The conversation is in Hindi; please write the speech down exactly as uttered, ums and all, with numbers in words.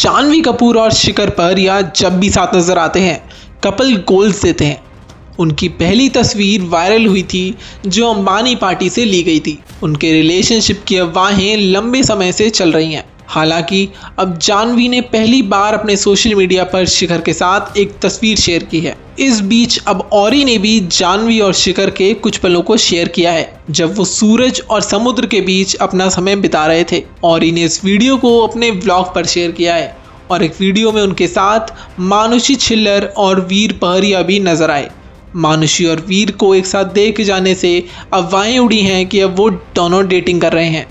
जानवी कपूर और शिखर पहरिया जब भी साथ नजर आते हैं कपल गोल्स देते हैं। उनकी पहली तस्वीर वायरल हुई थी जो अंबानी पार्टी से ली गई थी। उनके रिलेशनशिप की अफवाहें लंबे समय से चल रही हैं। हालांकि अब जानवी ने पहली बार अपने सोशल मीडिया पर शिखर के साथ एक तस्वीर शेयर की है। इस बीच अब ओरी ने भी जानवी और शिखर के कुछ पलों को शेयर किया है जब वो सूरज और समुद्र के बीच अपना समय बिता रहे थे। ओरी ने इस वीडियो को अपने व्लॉग पर शेयर किया है और एक वीडियो में उनके साथ मानुषी छिल्लर और वीर पहरिया भी नजर आए। मानुषी और वीर को एक साथ देख जाने से अफवाहें उड़ी हैं कि अब वो दोनों डेटिंग कर रहे हैं।